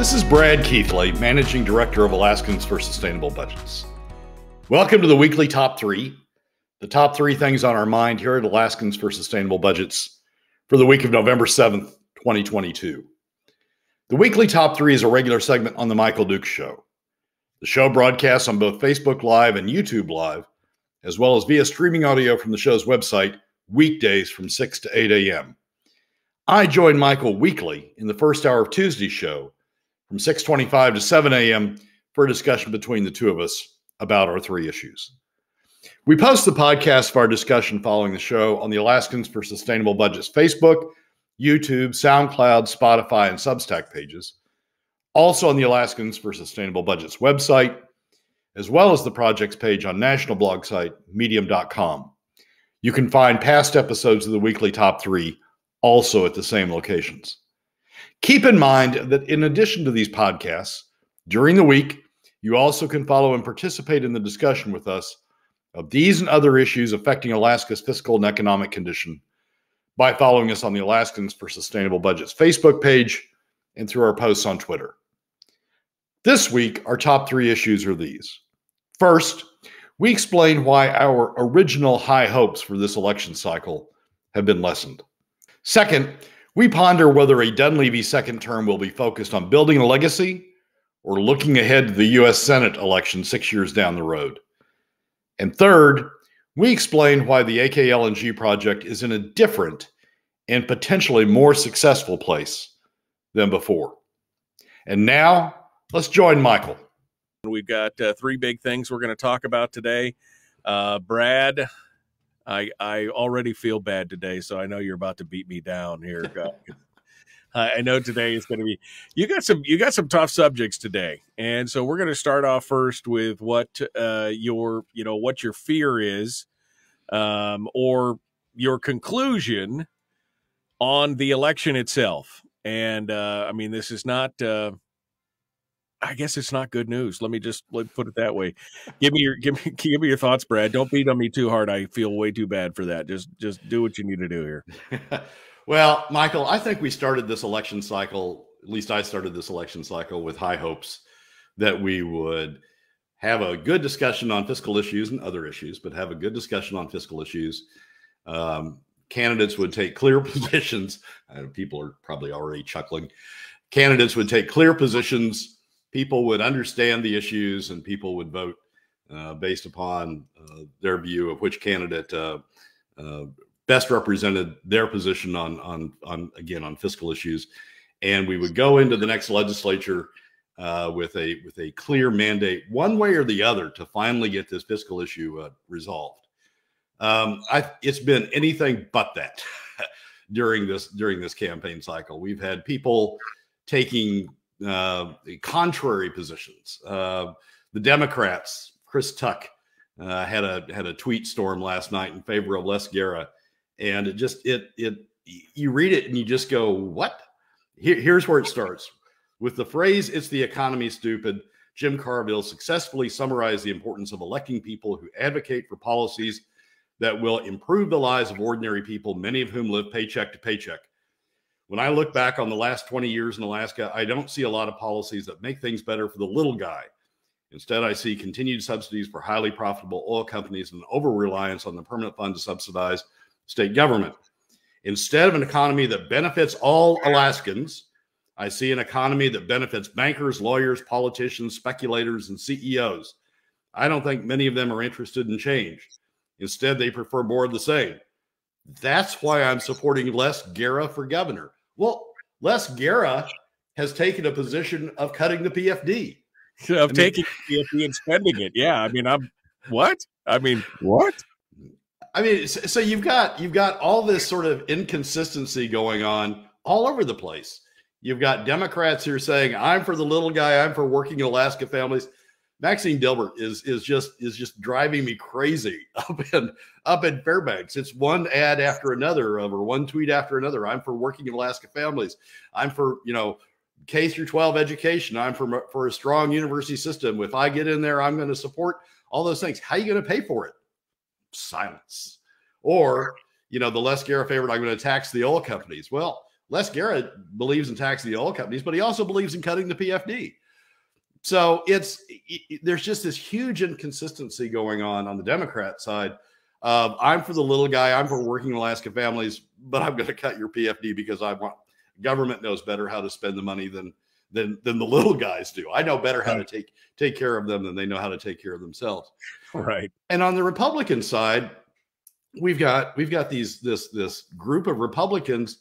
This is Brad Keithley, Managing Director of Alaskans for Sustainable Budgets. Welcome to the weekly top three, the top three things on our mind here at Alaskans for Sustainable Budgets for the week of November 7th, 2022. The weekly top three is a regular segment on The Michael Dukes Show. The show broadcasts on both Facebook Live and YouTube Live, as well as via streaming audio from the show's website, weekdays from 6 to 8 a.m. I join Michael weekly in the first hour of Tuesday's show from 6:25 to 7 a.m. for a discussion between the two of us about our three issues. We post the podcast of our discussion following the show on the Alaskans for Sustainable Budgets Facebook, YouTube, SoundCloud, Spotify, and Substack pages, also on the Alaskans for Sustainable Budgets website, as well as the projects page on national blog site, medium.com. You can find past episodes of the weekly top three also at the same locations. Keep in mind that in addition to these podcasts, during the week, you also can follow and participate in the discussion with us of these and other issues affecting Alaska's fiscal and economic condition by following us on the Alaskans for Sustainable Budgets Facebook page and through our posts on Twitter. This week, our top three issues are these. First, we explain why our original high hopes for this election cycle have been lessened. Second, we ponder whether a Dunleavy second term will be focused on building a legacy or looking ahead to the U.S. Senate election 6 years down the road. And third, we explain why the AKLNG project is in a different and potentially more successful place than before. And now, let's join Michael. We've got three big things we're going to talk about today. Brad, I already feel bad today, so I know you're about to beat me down here. I know today is going to be, you got some tough subjects today. And so we're going to start off first with what your fear is, or your conclusion on the election itself. And I mean, this is not, I guess it's not good news. Let me put it that way. Give me your thoughts, Brad. Don't beat on me too hard. I feel way too bad for that. Just do what you need to do here. Well, Michael, I think we started this election cycle, at least I started this election cycle, with high hopes that we would have a good discussion on fiscal issues and other issues, but have a good discussion on fiscal issues. Candidates would take clear positions. People are probably already chuckling. Candidates would take clear positions. People would understand the issues, and people would vote based upon their view of which candidate best represented their position on fiscal issues. And we would go into the next legislature with a clear mandate one way or the other to finally get this fiscal issue resolved. It's been anything but that during this campaign cycle. We've had people taking contrary positions. The Democrats, Chris Tuck had a tweet storm last night in favor of Les Gara. And you read it and you just go, what? Here's where it starts with the phrase, "It's the economy, stupid." Jim Carville successfully summarized the importance of electing people who advocate for policies that will improve the lives of ordinary people, many of whom live paycheck to paycheck. When I look back on the last 20 years in Alaska, I don't see a lot of policies that make things better for the little guy. Instead, I see continued subsidies for highly profitable oil companies and over-reliance on the permanent fund to subsidize state government. Instead of an economy that benefits all Alaskans, I see an economy that benefits bankers, lawyers, politicians, speculators, and CEOs. I don't think many of them are interested in change. Instead, they prefer more of the same. That's why I'm supporting Les Gara for governor. Well, Les Gara has taken a position of cutting the PFD. Of taking the PFD and spending it. Yeah. I mean, what? I mean, so you've got all this sort of inconsistency going on all over the place. You've got Democrats who are saying, "I'm for the little guy. I'm for working Alaska families." Maxine Dilbert is just driving me crazy up in Fairbanks. It's one ad after another, or one tweet after another. "I'm for working Alaska families. I'm for, K-12 education. I'm for a strong university system. If I get in there, I'm going to support all those things." How are you going to pay for it? Silence. Or, the Les Gara favorite, "I'm going to tax the oil companies." Well, Les Gara believes in taxing the oil companies, but he also believes in cutting the PFD. So there's just this huge inconsistency going on the Democrat side. I'm for the little guy. I'm for working Alaska families, but I'm going to cut your PFD because I want government knows better how to spend the money than the little guys do. I know better how to take care of them than they know how to take care of themselves. Right. And on the Republican side, we've got this group of Republicans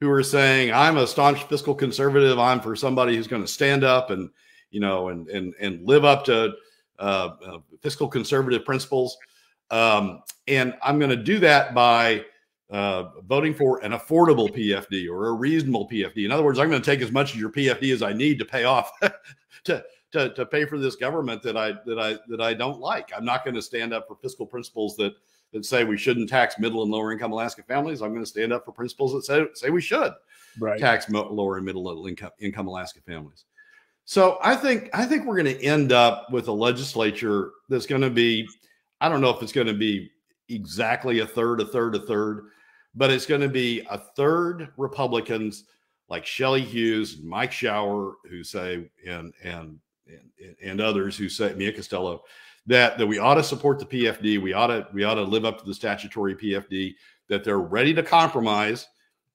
who are saying, I'm a staunch fiscal conservative. I'm for somebody who's going to stand up and, you know, and live up to fiscal conservative principles. And I'm going to do that by voting for an affordable PFD or a reasonable PFD. In other words, I'm going to take as much of your PFD as I need to pay off to pay for this government that I don't like. I'm not going to stand up for fiscal principles that say we shouldn't tax middle and lower income Alaska families. I'm going to stand up for principles that say we should tax lower and middle income Alaska families. So I think we're going to end up with a legislature that's going to be, I don't know if it's going to be exactly a third, but it's going to be a third Republicans like Shelley Hughes, and Mike Schauer, who say, and others who say, Mia Costello, that we ought to support the PFD. We ought to live up to the statutory PFD, that they're ready to compromise.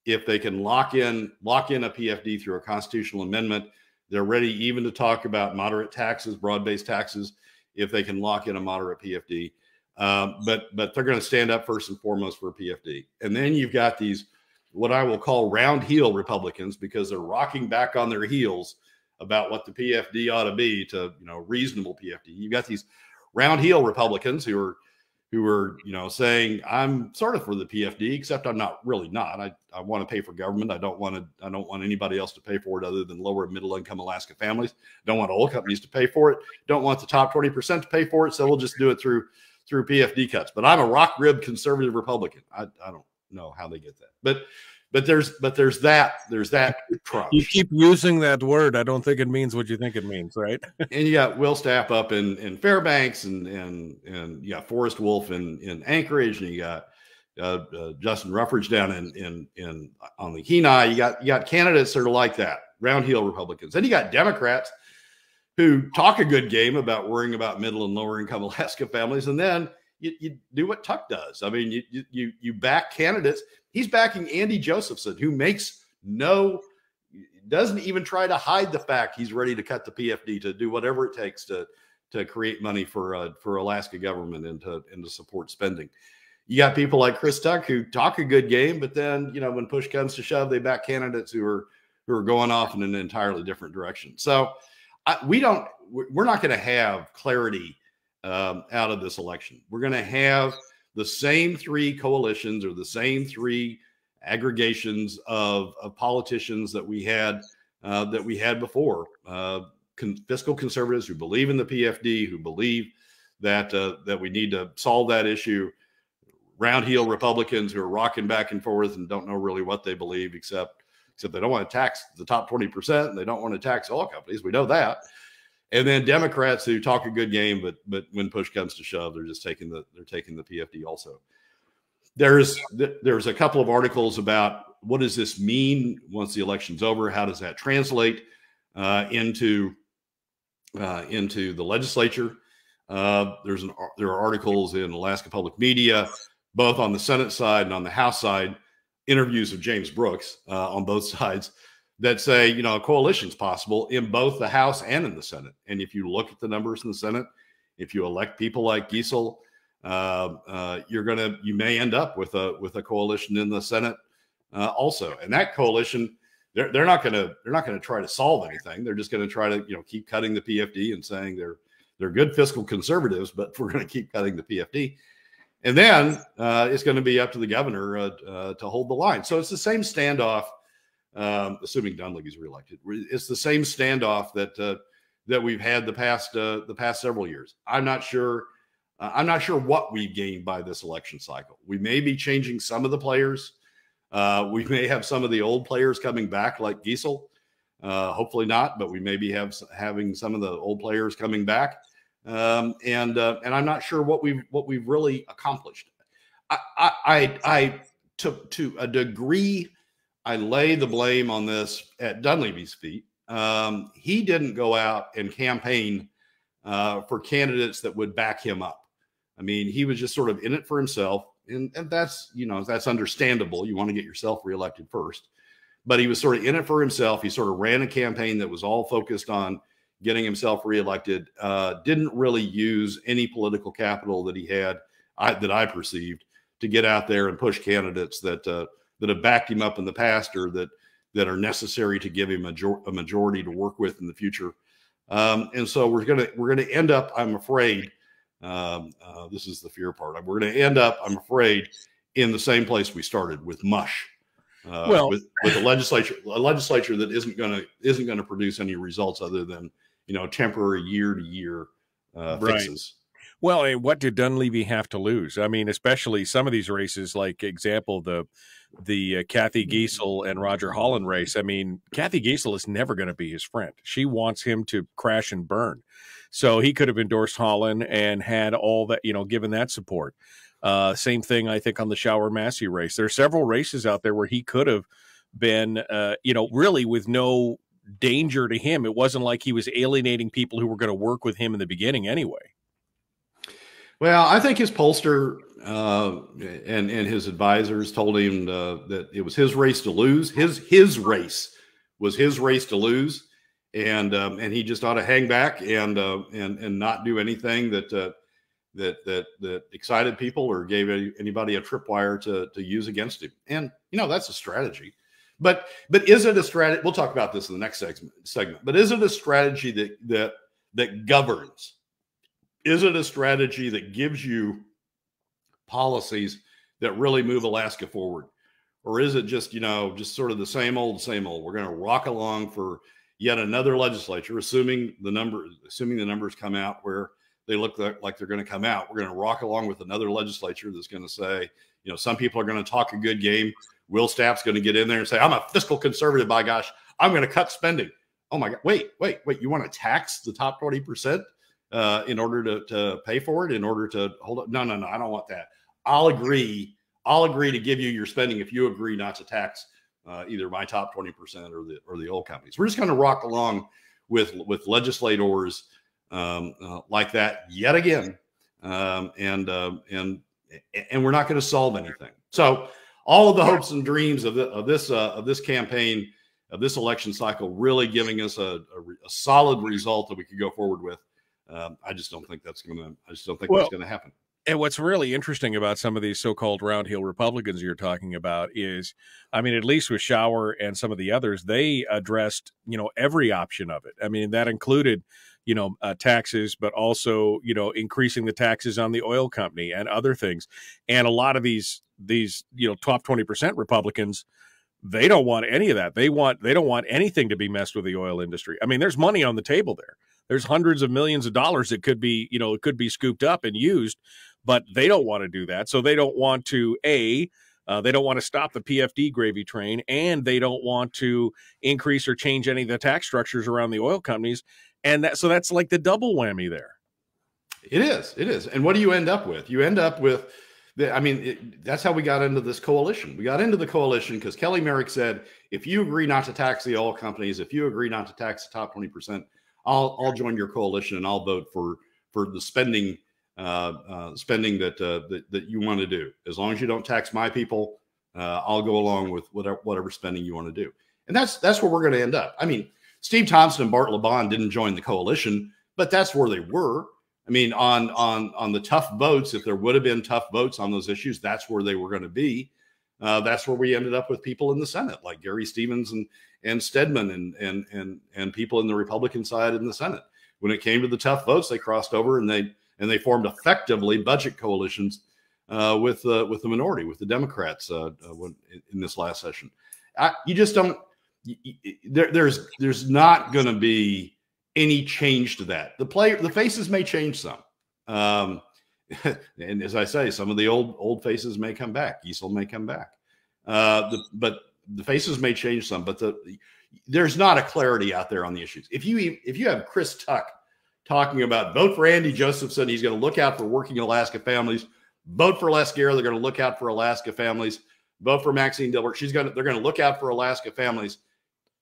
If they can lock in a PFD through a constitutional amendment, they're ready even to talk about moderate taxes, broad-based taxes, if they can lock in a moderate PFD. But they're going to stand up first and foremost for a PFD. And then you've got these, what I will call round heel Republicans, because they're rocking back on their heels about what the PFD ought to be to, you know, reasonable PFD. You've got these round heel Republicans who are, you know, saying, I'm sort of for the PFD, except I'm not really not. I want to pay for government. I don't want anybody else to pay for it other than lower and middle income Alaska families. Don't want oil companies to pay for it. Don't want the top 20% to pay for it. So we'll just do it through PFD cuts. But I'm a rock rib conservative Republican. I don't know how they get that. But there's that crunch. You keep using that word. I don't think it means what you think it means, right? And you got Will Stapp up in Fairbanks, and you got Forrest Wolf in Anchorage, and you got Justin Ruffridge down in on the Kenai. You got candidates sort of like that, round heel Republicans. Then you got Democrats who talk a good game about worrying about middle and lower income Alaska families, and then you do what Tuck does. I mean, you back candidates. He's backing Andy Josephson, who doesn't even try to hide the fact he's ready to cut the PFD to do whatever it takes to create money for Alaska government and to support spending. You got people like Chris Tuck who talk a good game, but then, you know, when push comes to shove, they back candidates who are going off in an entirely different direction. So we're not going to have clarity out of this election. We're going to have the same three coalitions or the same three aggregations of politicians that we had before. Fiscal conservatives who believe in the PFD, who believe that we need to solve that issue. Round heel Republicans who are rocking back and forth and don't know really what they believe, except they don't want to tax the top 20%. And they don't want to tax oil companies. We know that. And then Democrats who talk a good game, but when push comes to shove, they're just taking the PFD also. There's a couple of articles about what does this mean once the election's over? How does that translate into the legislature? There are articles in Alaska Public Media, both on the Senate side and on the House side, interviews of James Brooks on both sides, that say, you know, a coalition's possible in both the House and in the Senate. And if you look at the numbers in the Senate, if you elect people like Giessel, you may end up with a coalition in the Senate also. And that coalition, they're not gonna try to solve anything. They're just gonna try to, you know, keep cutting the PFD and saying they're good fiscal conservatives, but we're gonna keep cutting the PFD. And then it's gonna be up to the governor to hold the line. So it's the same standoff. Assuming Dunleavy's reelected, it's the same standoff that we've had the past several years. I'm not sure what we've gained by this election cycle. We may be changing some of the players. We may have some of the old players coming back, like Giessel. Hopefully not, but we may be having some of the old players coming back. And I'm not sure what we've really accomplished. I to a degree I lay the blame on this at Dunleavy's feet. He didn't go out and campaign for candidates that would back him up. I mean, he was just sort of in it for himself. And that's, you know, that's understandable. You want to get yourself reelected first. But he was sort of in it for himself. He sort of ran a campaign that was all focused on getting himself reelected, didn't really use any political capital that he had, that I perceived, to get out there and push candidates that that have backed him up in the past or that are necessary to give him a majority to work with in the future. And so we're gonna end up, I'm afraid, this is the fear part. We're going to end up, I'm afraid, in the same place we started, with mush, with a legislature that isn't going to produce any results other than, you know, temporary year-to-year fixes. Well, and what did Dunleavy have to lose? I mean, especially some of these races, like example the Cathy Giessel and Roger Holland race. I mean, Cathy Giessel is never going to be his friend. She wants him to crash and burn. So he could have endorsed Holland and had all that, you know, given that support. Same thing, I think, on the Schauer Massie race. There are several races out there where he could have been, you know, really with no danger to him. It wasn't like he was alienating people who were going to work with him in the beginning anyway. Well, I think his pollster and his advisors told him that it was his race to lose. His race was his race to lose. And he just ought to hang back and not do anything that excited people or gave anybody a tripwire to use against him. And you know, that's a strategy. But is it a strategy? We'll talk about this in the next segment. But is it a strategy that governs? Is it a strategy that gives you policies that really move Alaska forward, or is it just, you know, just sort of the same old? We're going to rock along for yet another legislature, assuming the numbers come out where they look like they're going to come out. We're going to rock along with another legislature that's going to say, you know, some people are going to talk a good game. Will Stapp's going to get in there and say, I'm a fiscal conservative, by gosh, I'm going to cut spending. Oh my God, wait, you want to tax the top 20% in order to pay for it, in order to hold up? No, I don't want that. I'll agree to give you your spending if you agree not to tax either my top 20% or the oil companies. We're just going to rock along with legislators like that yet again, and we're not going to solve anything. So all of the hopes and dreams of this campaign, of this election cycle, really giving us a solid result that we could go forward with, I just don't think that's going to happen. And what's really interesting about some of these so-called roundhill Republicans you're talking about is, I mean, at least with Schauer and some of the others, they addressed, you know, every option of it. I mean, that included, you know, taxes, but also, you know, increasing the taxes on the oil company and other things. And a lot of these, you know, top 20% Republicans, they don't want any of that. They don't want anything to be messed with the oil industry. I mean, there's money on the table there. There's hundreds of millions of dollars that could be, you know, it could be scooped up and used, but they don't want to do that. So they don't want to, they don't want to stop the PFD gravy train, and they don't want to increase or change any of the tax structures around the oil companies. And that, so that's like the double whammy there. It is. And what do you end up with? You end up with, that's how we got into this coalition. We got into the coalition because Kelly Merrick said, if you agree not to tax the oil companies, if you agree not to tax the top 20%, I'll join your coalition and I'll vote for the spending that you want to do. As long as you don't tax my people, I'll go along with whatever spending you want to do. And that's where we're going to end up. I mean, Steve Thompson and Bart Lebon didn't join the coalition, but that's where they were. I mean, on the tough votes, if there would have been tough votes on those issues, that's where they were going to be. That's where we ended up with people in the Senate, like Gary Stevens and Stedman and people in the Republican side in the Senate. When it came to the tough votes, they crossed over and they formed effectively budget coalitions with the minority, with the Democrats in this last session. There's not going to be any change to that. The faces may change some. And as I say, some of the old faces may come back. Giessel may come back, but the faces may change some. But there's not a clarity out there on the issues. If you have Chris Tuck talking about vote for Andy Josephson, he's going to look out for working Alaska families. Vote for Les Gara, they're going to look out for Alaska families. vote for Maxine Dilbert. They're going to look out for Alaska families.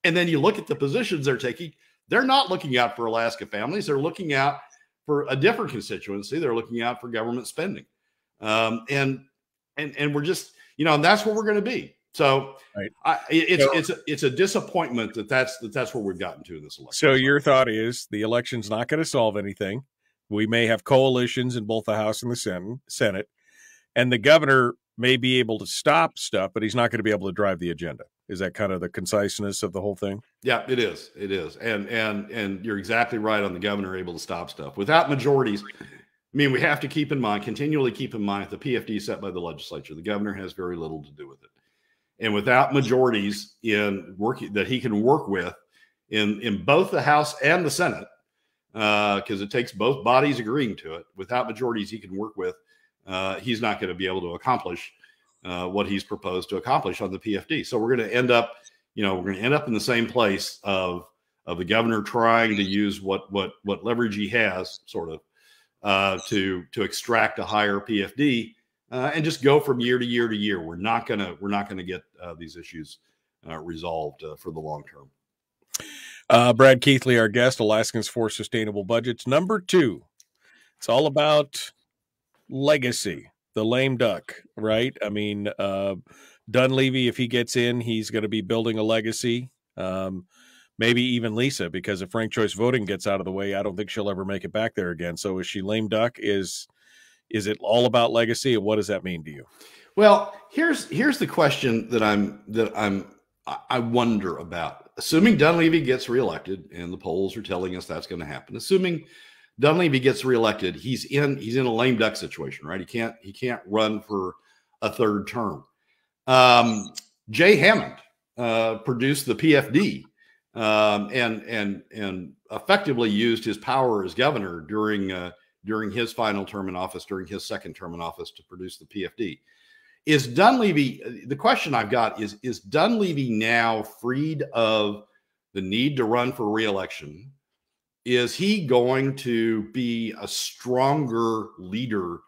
And then you look at the positions they're taking. They're not looking out for Alaska families. They're looking out for a different constituency. They're looking out for government spending. And we're just, you know, and that's where we're going to be. So right. It's a disappointment that that's where we've gotten to in this election. So your thought is the election's not going to solve anything. We may have coalitions in both the House and the Senate, and the governor may be able to stop stuff, but he's not going to be able to drive the agenda. Is that kind of the conciseness of the whole thing? Yeah, it is. It is. And you're exactly right on the governor able to stop stuff without majorities. I mean, we have to keep in mind, continually keep in mind, the PFD set by the legislature. The governor has very little to do with it. And without majorities in working that he can work with in both the House and the Senate, because it takes both bodies agreeing to it, without majorities he can work with, he's not going to be able to accomplish what he's proposed to accomplish on the PFD. So we're going to end up, you know, we're going to end up in the same place of the governor trying to use what leverage he has, sort of, to extract a higher PFD. And just go from year to year to year. We're not gonna get these issues resolved for the long term. Brad Keithley, our guest, Alaskans for Sustainable Budgets. Number 2, it's all about legacy. The lame duck, right? I mean, Dunleavy, if he gets in, he's going to be building a legacy. Maybe even Lisa, because if ranked choice voting gets out of the way, I don't think she'll ever make it back there again. So is she lame duck? Is it all about legacy, and what does that mean to you? Well, here's the question that I wonder about. Assuming Dunleavy gets reelected, and the polls are telling us that's going to happen. Assuming Dunleavy gets reelected, he's in a lame duck situation, right? He can't run for a third term. Jay Hammond produced the PFD and effectively used his power as governor during his final term in office, during his second term in office, to produce the PFD. The question I've got is Dunleavy now freed of the need to run for re-election? Is he going to be a stronger leader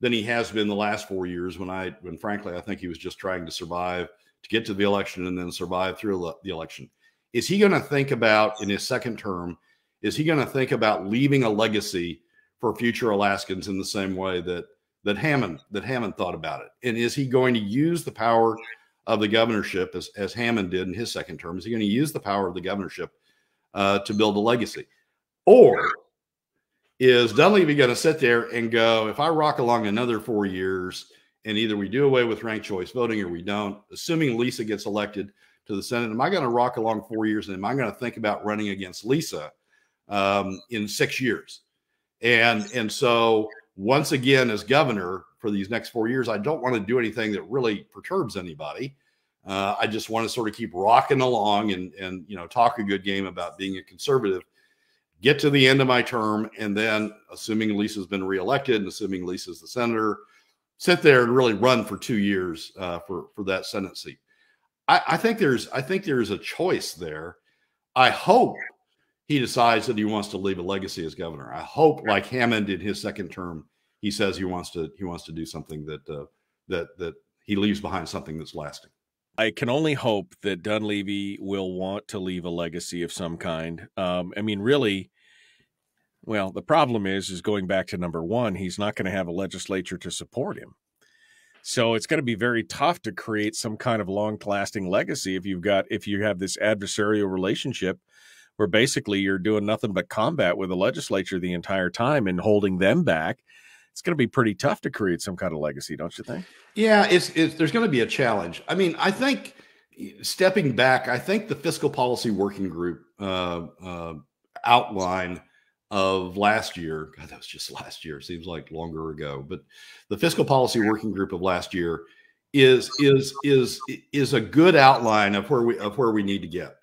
than he has been the last 4 years, when frankly, I think he was just trying to survive, to get to the election and then survive through the election? Is he going to think about, in his second term, is he going to think about leaving a legacy for future Alaskans in the same way that Hammond thought about it? And is he going to use the power of the governorship, as Hammond did in his second term? Is he going to use the power of the governorship to build a legacy? Or is Dunleavy going to sit there and go, if I rock along another 4 years and either we do away with ranked choice voting or we don't, assuming Lisa gets elected to the Senate, am I going to rock along 4 years, and am I going to think about running against Lisa in 6 years? And so once again, as governor for these next 4 years, I don't want to do anything that really perturbs anybody. I just want to sort of keep rocking along and, you know, talk a good game about being a conservative, get to the end of my term. And then, assuming Lisa's been reelected and assuming Lisa's the senator, sit there and really run for 2 years for that Senate seat. I think there's a choice there. I hope he decides that he wants to leave a legacy as governor. I hope, like Hammond in his second term, he says he wants to do something that he leaves behind something that's lasting. I can only hope that Dunleavy will want to leave a legacy of some kind. I mean, really, well, the problem is going back to number 1, he's not going to have a legislature to support him. So it's going to be very tough to create some kind of long-lasting legacy if you have this adversarial relationship, where basically you're doing nothing but combat with the legislature the entire time and holding them back. It's going to be pretty tough to create some kind of legacy, don't you think? Yeah, there's going to be a challenge. I mean, I think, stepping back, I think the Fiscal Policy Working Group outline of last year, God, that was just last year, seems like longer ago, but the Fiscal Policy Working Group of last year is a good outline of where we need to get.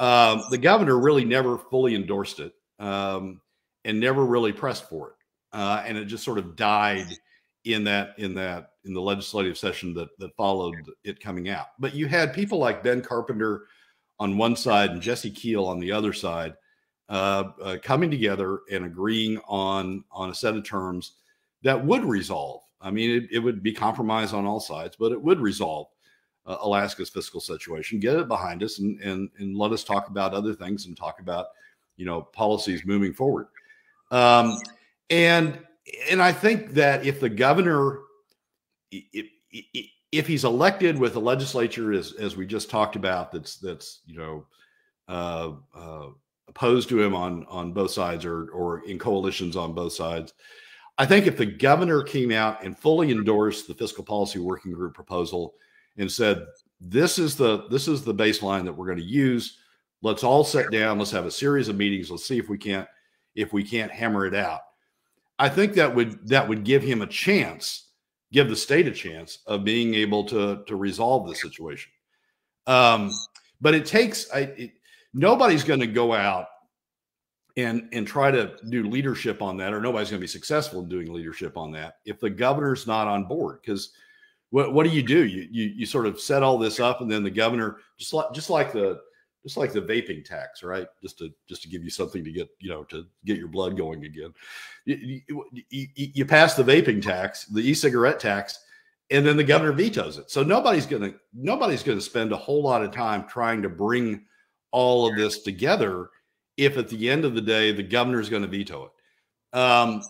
The governor really never fully endorsed it and never really pressed for it. And it just sort of died in the legislative session that followed it coming out. But you had people like Ben Carpenter on one side and Jesse Kiehl on the other side coming together and agreeing on a set of terms that would resolve. I mean, it would be compromise on all sides, but it would resolve Alaska's fiscal situation, get it behind us, and let us talk about other things and talk about, you know, policies moving forward. And I think that if the governor, if he's elected with the legislature, as we just talked about, that's you know, opposed to him on both sides, or in coalitions on both sides. I think if the governor came out and fully endorsed the fiscal policy working group proposal and said, this is the baseline that we're going to use. Let's all sit down. Let's have a series of meetings. Let's see if we can't hammer it out. I think that would give him a chance, give the state a chance of being able to resolve the situation. But it takes, nobody's going to go out and try to do leadership on that, or nobody's going to be successful in doing leadership on that if the governor's not on board. Because what do? You sort of set all this up, and then the governor, just like the vaping tax, right? Just to give you something to get, you know, to get your blood going again. You pass the vaping tax, the e-cigarette tax, and then the governor vetoes it. So nobody's going to spend a whole lot of time trying to bring all of this together if at the end of the day the governor is going to veto it.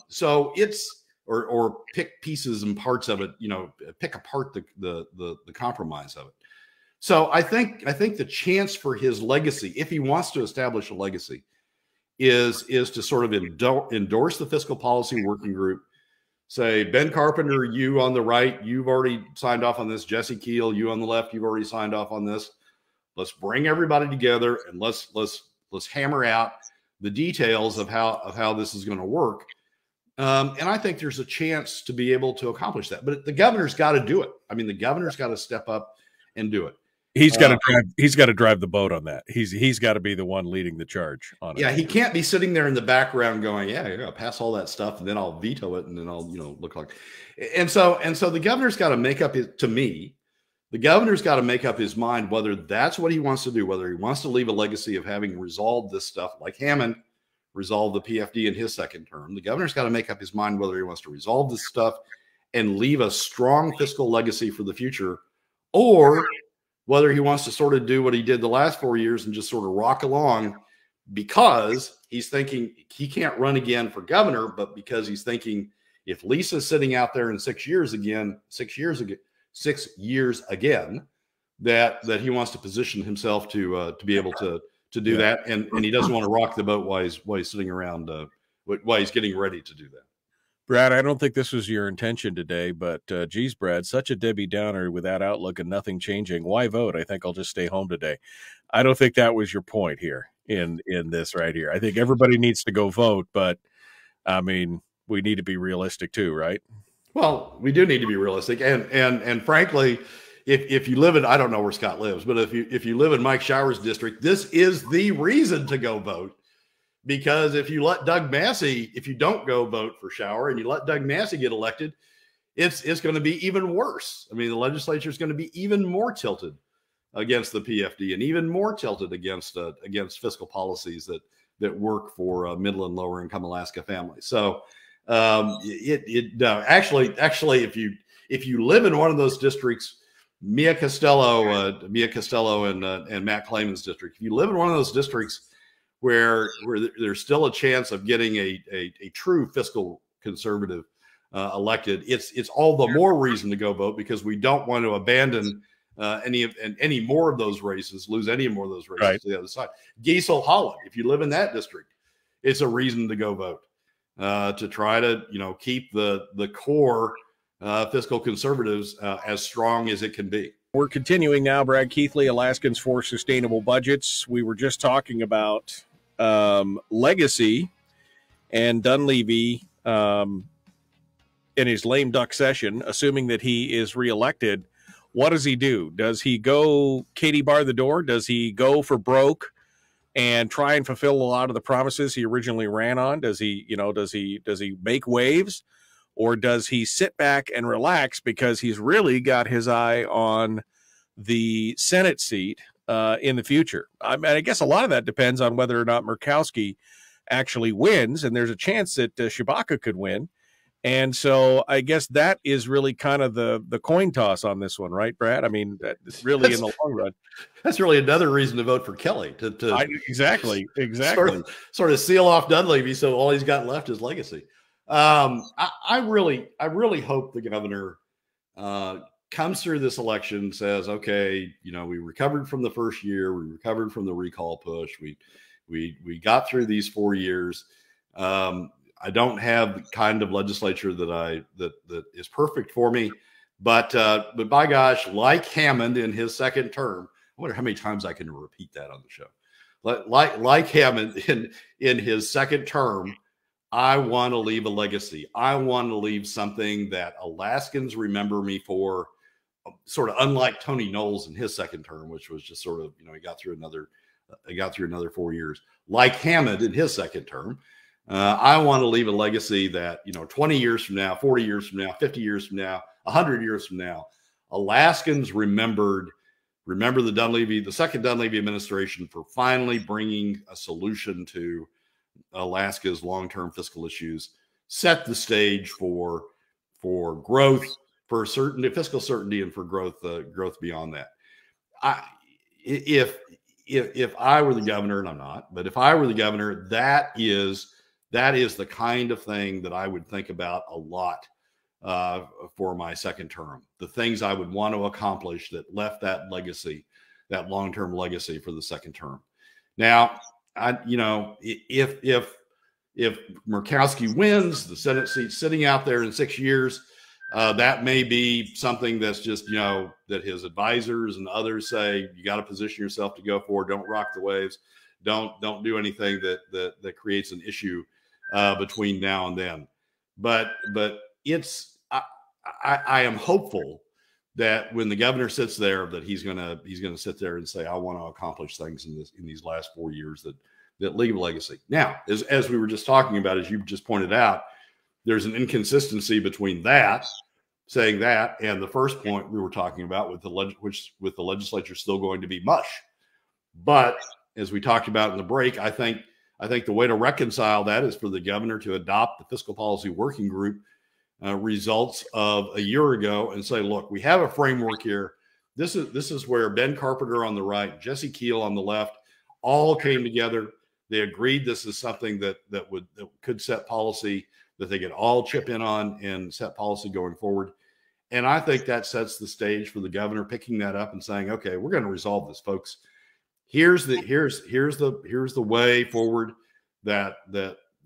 So it's or pick pieces and parts of it, you know, pick apart the compromise of it. So I think the chance for his legacy, if he wants to establish a legacy, is to sort of endorse the fiscal policy working group. Say, Ben Carpenter, you on the right, you've already signed off on this. Jesse Kiehl, you on the left, you've already signed off on this. Let's bring everybody together and let's hammer out the details of how this is going to work. And I think there's a chance to be able to accomplish that. But the governor's got to do it. I mean, the governor's got to step up and do it. He's got to drive. He's got to drive the boat on that. He's got to be the one leading the charge on it. Yeah, he can't be sitting there in the background going, "Yeah, you're gonna pass all that stuff, and then I'll veto it, and then I'll, you know, look like." And so the governor's got to make up his. To me, the governor's got to make up his mind whether that's what he wants to do, whether he wants to leave a legacy of having resolved this stuff, like Hammond resolved the PFD in his second term. The governor's got to make up his mind whether he wants to resolve this stuff and leave a strong fiscal legacy for the future, or whether he wants to sort of do what he did the last 4 years and just sort of rock along because he's thinking he can't run again for governor, but because he's thinking if Lisa's sitting out there in 6 years again, 6 years again, that he wants to position himself to be able to do that. And he doesn't want to rock the boat while he's sitting around, while he's getting ready to do that. Brad, I don't think this was your intention today, but geez, Brad, such a Debbie Downer with that outlook and nothing changing. Why vote? I think I'll just stay home today. I don't think that was your point here in this right here. I think everybody needs to go vote, but I mean, we need to be realistic too, right? Well, we do need to be realistic, and frankly, if you live in, I don't know where Scott lives, but if you live in Mike Schauer's district, this is the reason to go vote. Because if you let Doug Massie, if you don't go vote for Schauer and you let Doug Massie get elected, it's going to be even worse. I mean, the legislature is going to be even more tilted against the PFD and even more tilted against fiscal policies that work for middle and lower income Alaska families. So actually, if you live in one of those districts, Mia Costello and Matt Clayman's district, if you live in one of those districts where there's still a chance of getting a true fiscal conservative elected, it's all the more reason to go vote, because we don't want to abandon any more of those races, lose any more of those races right to the other side. Giessel, Holland, if you live in that district, it's a reason to go vote to try to, you know, keep the core fiscal conservatives as strong as it can be. We're continuing now. Brad Keithley, Alaskans for Sustainable Budgets. We were just talking about legacy and Dunleavy in his lame duck session, assuming that he is reelected. What does he do? Does he go Katie bar the door? Does he go for broke and try and fulfill a lot of the promises he originally ran on? Does he, you know, does he make waves, or does he sit back and relax because he's really got his eye on the Senate seat in the future? I mean, I guess a lot of that depends on whether or not Murkowski actually wins, and there's a chance that Shabaka could win, And so I guess that is really kind of the coin toss on this one, right, Brad? I mean, really in the long run. That's really another reason to vote for Kelly. Exactly. Sort of seal off Dunleavy so all he's got left is legacy. I really hope the governor comes through this election and says, okay, you know, we recovered from the first year. We recovered from the recall push. We got through these 4 years. I don't have the kind of legislature that that is perfect for me, but by gosh, like Hammond in his second term, I wonder how many times I can repeat that on the show. Like Hammond in his second term, I want to leave a legacy. I want to leave something that Alaskans remember me for, sort of unlike Tony Knowles in his second term, which was just sort of, you know, he got through another 4 years. Like Hammond in his second term, I want to leave a legacy that, you know, 20 years from now, 40 years from now, 50 years from now, 100 years from now, Alaskans remember the second Dunleavy administration for finally bringing a solution to Alaska's long-term fiscal issues, set the stage for growth, for fiscal certainty, and for growth beyond that. If I were the governor, and I'm not, but if I were the governor, that is the kind of thing that I would think about a lot for my second term. The things I would want to accomplish that left that legacy, that long-term legacy for the second term. Now, if Murkowski wins the Senate seat sitting out there in 6 years, that may be something that's just, you know, that his advisors and others say, you got to position yourself to go for, don't rock the waves. Don't do anything that creates an issue between now and then. But it's, I am hopeful that when the governor sits there, that he's gonna sit there and say, I want to accomplish things in these last 4 years that leave a legacy. Now, as we were just talking about, as you just pointed out, there's an inconsistency between saying that and the first point we were talking about with the legislature still going to be mush. But as we talked about in the break, I think the way to reconcile that is for the governor to adopt the fiscal policy working group results of a year ago and say, look, we have a framework here. This is where Ben Carpenter on the right, Jesse Kiehl on the left, all came together. They agreed this is something that could set policy, that they could all chip in on and set policy going forward. And I think that sets the stage for the governor picking that up and saying, okay, we're going to resolve this, folks. Here's the way forward that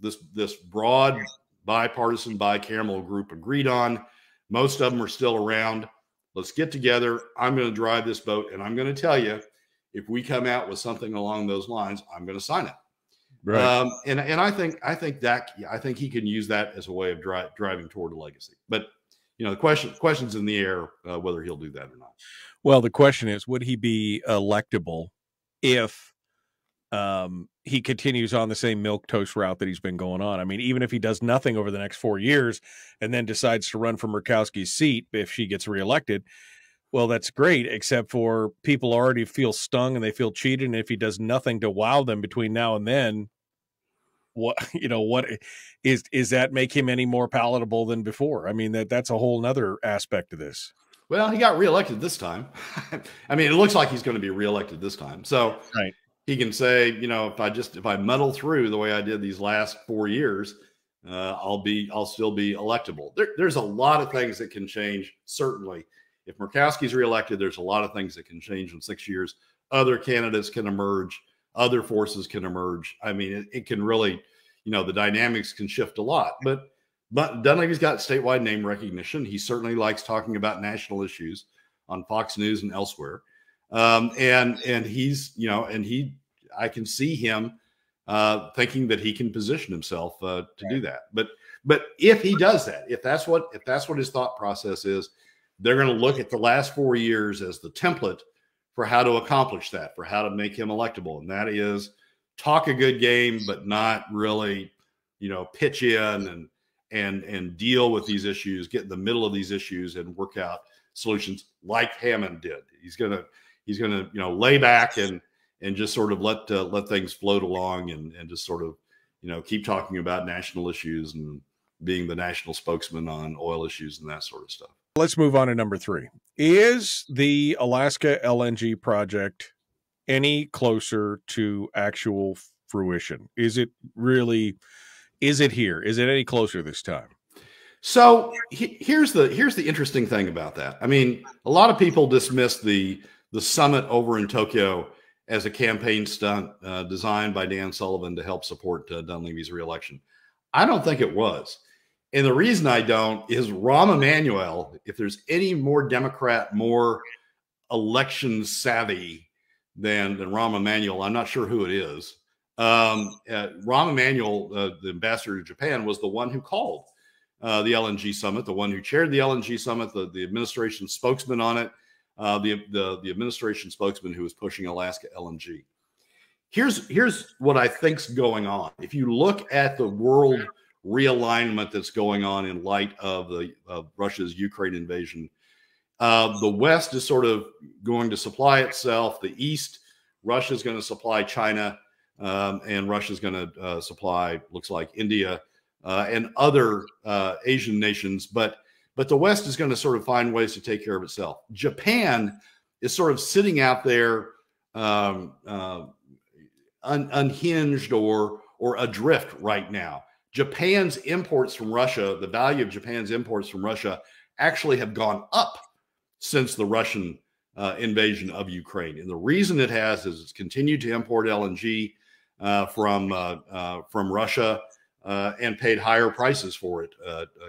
this broad bipartisan bicameral group agreed on. Most of them are still around. Let's get together. I'm going to drive this boat, and I'm going to tell you, if we come out with something along those lines, I'm going to sign it. Right. And I think he can use that as a way of driving toward a legacy. But you know, the question's in the air whether he'll do that or not. Well, the question is, would he be electable if he continues on the same milquetoast route that he's been going on? I mean, even if he does nothing over the next 4 years and then decides to run for Murkowski's seat if she gets reelected, well, that's great, except for people already feel stung and they feel cheated. And if he does nothing to wow them between now and then, what is that make him any more palatable than before? I mean, that's a whole nother aspect of this. Well, he got reelected this time. I mean, it looks like he's going to be reelected this time. So right. He can say, you know, if I muddle through the way I did these last 4 years, I'll still be electable. There's a lot of things that can change. Certainly, if Murkowski's reelected, there's a lot of things that can change in 6 years. Other candidates can emerge. Other forces can emerge. I mean, it can really, you know, the dynamics can shift a lot. But Dunleavy's got statewide name recognition. He certainly likes talking about national issues on Fox News and elsewhere. I can see him thinking that he can position himself to do that. But if he does that, if that's what his thought process is, they're going to look at the last 4 years as the template for how to accomplish that, for how to make him electable. And that is talk a good game, but not really, you know, pitch in and deal with these issues, get in the middle of these issues and work out solutions like Hammond did. He's gonna you know, lay back and just sort of let things float along and just sort of, you know, keep talking about national issues and being the national spokesman on oil issues and that sort of stuff. Let's move on to number three. Is the Alaska LNG project any closer to actual fruition? Is it really, is it here? Is it any closer this time? So here's the interesting thing about that. I mean, a lot of people dismiss the summit over in Tokyo as a campaign stunt designed by Dan Sullivan to help support Dunleavy's reelection. I don't think it was. And the reason I don't is Rahm Emanuel, if there's any more Democrat, more election savvy than Rahm Emanuel, I'm not sure who it is. Rahm Emanuel, the ambassador to Japan, was the one who called the LNG summit, the one who chaired the LNG summit, the administration spokesman on it, the administration spokesman who was pushing Alaska LNG. Here's what I think's going on. If you look at the world realignment that's going on in light of Russia's Ukraine invasion, the West is sort of going to supply itself. The East, Russia's going to supply China, and Russia's going to supply, looks like, India and other Asian nations. But the West is going to sort of find ways to take care of itself. Japan is sort of sitting out there unhinged or adrift right now. Japan's imports from Russia, the value of Japan's imports from Russia actually have gone up since the Russian invasion of Ukraine. And the reason it has is it's continued to import LNG from Russia and paid higher prices for it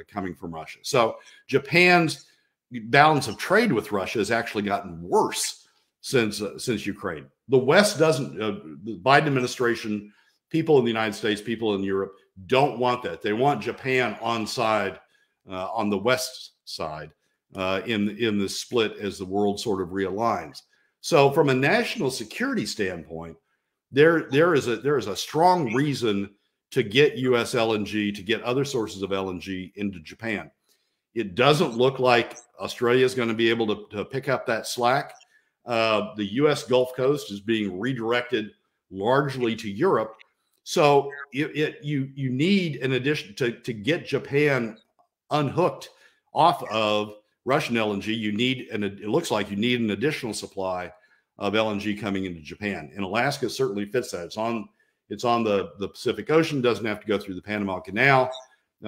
coming from Russia. So Japan's balance of trade with Russia has actually gotten worse since Ukraine. The West doesn't, the Biden administration, people in the United States, people in Europe don't want that. They want Japan on the West side in the split as the world sort of realigns. So from a national security standpoint, there is a strong reason to get U.S. LNG, to get other sources of LNG into Japan. It doesn't look like Australia is going to be able to pick up that slack. The U.S. Gulf Coast is being redirected largely to Europe. So you need an addition to get Japan unhooked off of Russian LNG. You need, and it looks like you need an additional supply of LNG coming into Japan. And Alaska certainly fits that. It's on the Pacific Ocean, doesn't have to go through the Panama Canal.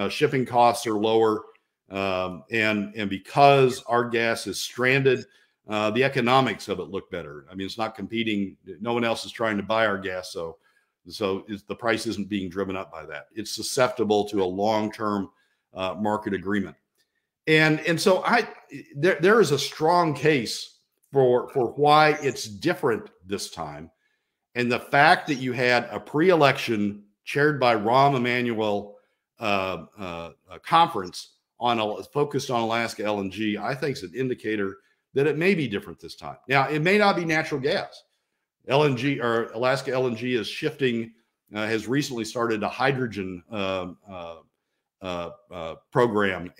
Shipping costs are lower. And because our gas is stranded, the economics of it look better. I mean, it's not competing. No one else is trying to buy our gas, so the price isn't being driven up by that. It's susceptible to a long-term market agreement, and so there is a strong case for why it's different this time, and the fact that you had a pre-election chaired by Rahm Emanuel conference focused on Alaska LNG, I think is an indicator that it may be different this time. Now, it may not be natural gas. LNG or Alaska LNG is shifting, has recently started a hydrogen program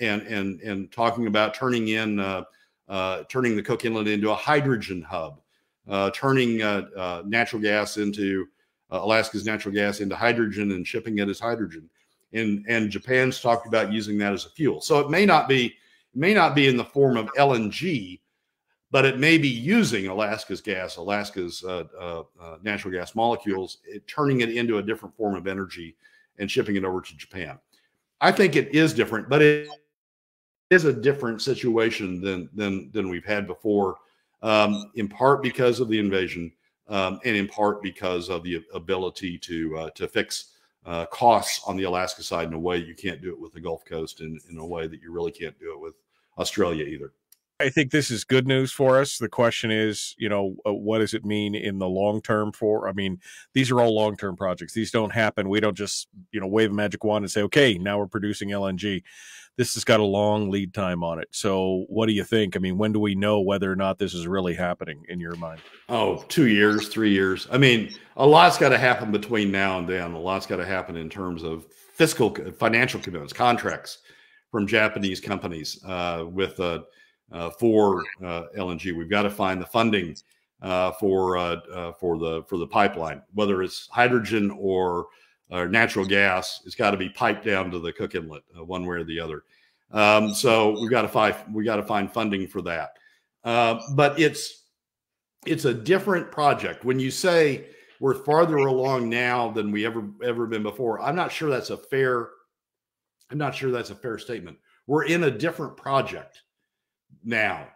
and talking about turning the Cook Inlet into a hydrogen hub, turning natural gas into Alaska's natural gas into hydrogen and shipping it as hydrogen. And Japan's talked about using that as a fuel. So it may not be in the form of LNG, but it may be using Alaska's gas, Alaska's natural gas molecules, turning it into a different form of energy and shipping it over to Japan. I think it is different, but it is a different situation than we've had before, in part because of the invasion and in part because of the ability to fix costs on the Alaska side in a way you can't do it with the Gulf Coast, and in a way that you really can't do it with Australia either. I think this is good news for us. The question is, you know, what does it mean in the long term for, I mean, these are all long-term projects. These don't happen. We don't just, you know, wave a magic wand and say, okay, now we're producing LNG. This has got a long lead time on it. So what do you think? I mean, when do we know whether or not this is really happening in your mind? Oh, 2 years, 3 years. I mean, a lot's got to happen between now and then. A lot's got to happen in terms of financial commitments, contracts from Japanese companies with for LNG. We've got to find the funding for the pipeline, whether it's hydrogen or or natural gas, it's got to be piped down to the Cook Inlet one way or the other. So we got to find funding for that. But it's a different project. When you say we're farther along now than we ever been before, I'm not sure that's a fair statement. We're in a different project now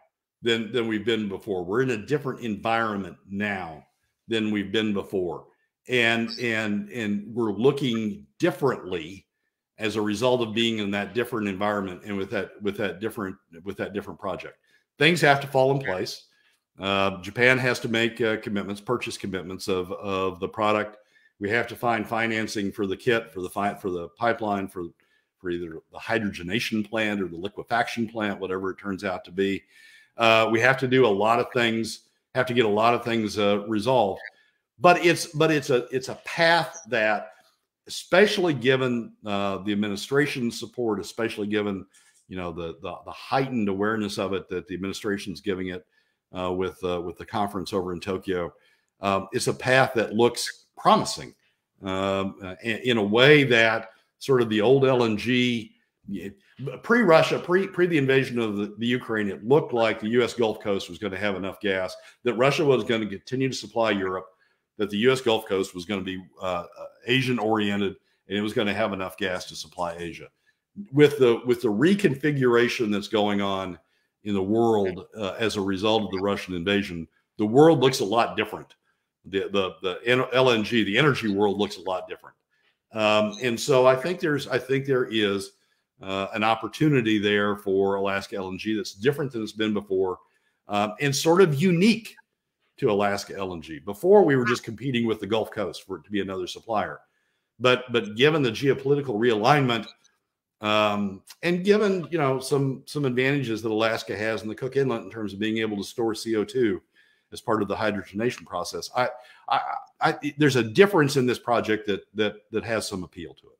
than we've been before. We're in a different environment now than we've been before. And we're looking differently as a result of being in that different environment and with that different project. Things have to fall in place. Japan has to make commitments, purchase commitments of the product. We have to find financing for the kit, for the pipeline, for either the hydrogenation plant or the liquefaction plant, whatever it turns out to be. We have to do a lot of things, have to get a lot of things resolved. But it's a path that, especially given the administration's support, especially given the heightened awareness of it that the administration's giving it with the conference over in Tokyo, it's a path that looks promising in a way that sort of the old LNG pre-Russia, pre the invasion of the Ukraine, it looked like the U.S. Gulf Coast was going to have enough gas, that Russia was going to continue to supply Europe, that the U.S. Gulf Coast was going to be Asian-oriented, and it was going to have enough gas to supply Asia. With the reconfiguration that's going on in the world as a result of the Russian invasion, the world looks a lot different. The LNG, the energy world, looks a lot different. And so I think there is an opportunity there for Alaska LNG that's different than it's been before, and sort of unique to Alaska LNG. Before, we were just competing with the Gulf Coast for it to be another supplier. But given the geopolitical realignment, and given some advantages that Alaska has in the Cook Inlet in terms of being able to store CO2 as part of the hydrogenation process, I there's a difference in this project that has some appeal to it.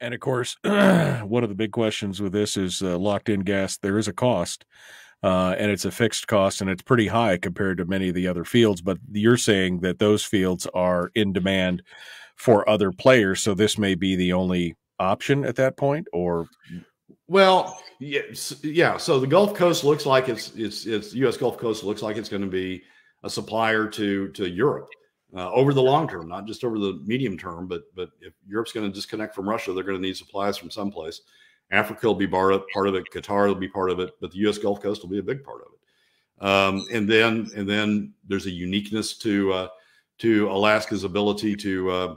And of course, one of the big questions with this is locked-in gas. There is a cost. And it's a fixed cost, and it's pretty high compared to many of the other fields. But you're saying that those fields are in demand for other players, so this may be the only option at that point, or? Well, yeah. So the Gulf Coast looks like it's U.S. Gulf Coast looks like it's going to be a supplier to Europe over the long term, not just over the medium term. But if Europe's going to disconnect from Russia, they're going to need supplies from someplace. Africa will be part of it. Qatar will be part of it, but the U.S. Gulf Coast will be a big part of it. And then there's a uniqueness to Alaska's ability to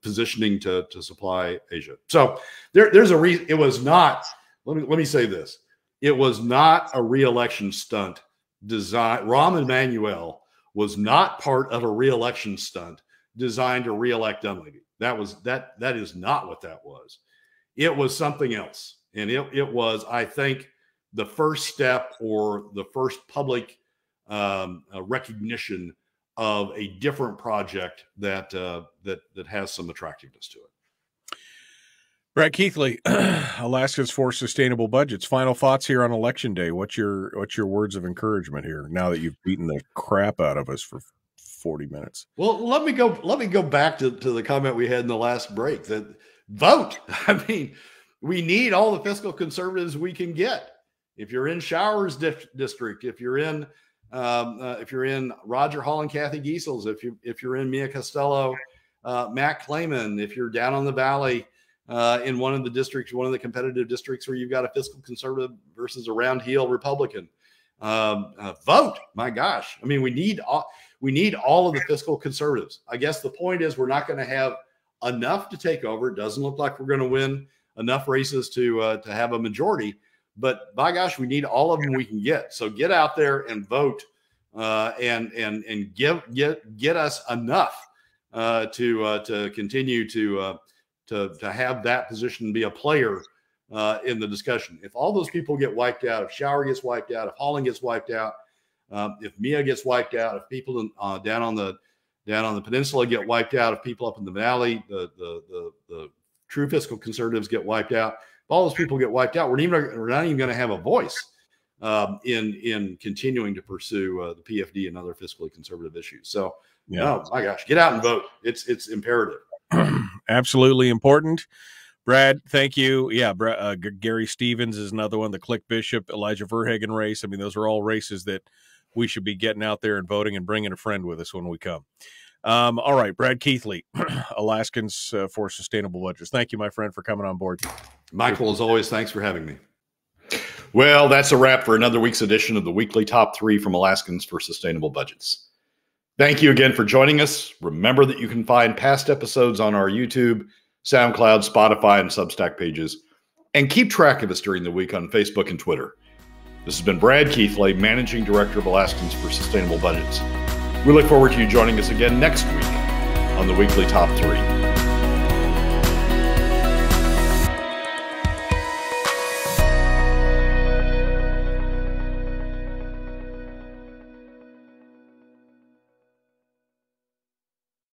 positioning to supply Asia. So there's a reason. It was not. Let me say this. It was not a re-election stunt design. Rahm Emanuel was not part of a re-election stunt designed to re-elect Dunleavy. That is not what that was. It was something else, and it was, I think, the first step or the first public recognition of a different project that has some attractiveness to it. Brad Keithley, Alaskans for Sustainable Budgets. Final thoughts here on Election Day. What's your words of encouragement here now that you've beaten the crap out of us for 40 minutes? Well, let me go back to the comment we had in the last break that. Vote. I mean, we need all the fiscal conservatives we can get. If you're in Schauer's district, if you're in Roger Holland, Cathy Giesel's, if you're in Mia Costello, Matt Clayman, if you're down on the valley in one of the districts, one of the competitive districts where you've got a fiscal conservative versus a round heel Republican, vote. My gosh, I mean, we need all of the fiscal conservatives. I guess the point is we're not going to have enough to take over. It doesn't look like we're going to win enough races to have a majority, but by gosh, we need all of them we can get. So get out there and vote, and get us enough to continue to have that position, be a player in the discussion. If all those people get wiped out, if Schauer gets wiped out, if Holland gets wiped out, if Mia gets wiped out, if people down on the peninsula get wiped out, if people up in the valley, the true fiscal conservatives get wiped out, if all those people get wiped out, we're not even going to have a voice in continuing to pursue the PFD and other fiscally conservative issues. So Yeah. Oh my gosh, get out and vote. It's imperative. Absolutely important. Brad, thank you. Yeah, Gary Stevens is another one. The Click Bishop, Elijah Verhagen race. I mean, those are all races that we should be getting out there and voting and bringing a friend with us when we come. All right, Brad Keithley, Alaskans for Sustainable Budgets. Thank you, my friend, for coming on board. Michael, as always, thanks for having me. Well, that's a wrap for another week's edition of the Weekly Top 3 from Alaskans for Sustainable Budgets. Thank you again for joining us. Remember that you can find past episodes on our YouTube, SoundCloud, Spotify, and Substack pages. And keep track of us during the week on Facebook and Twitter. This has been Brad Keithley, Managing Director of Alaskans for Sustainable Budgets. We look forward to you joining us again next week on the Weekly Top 3.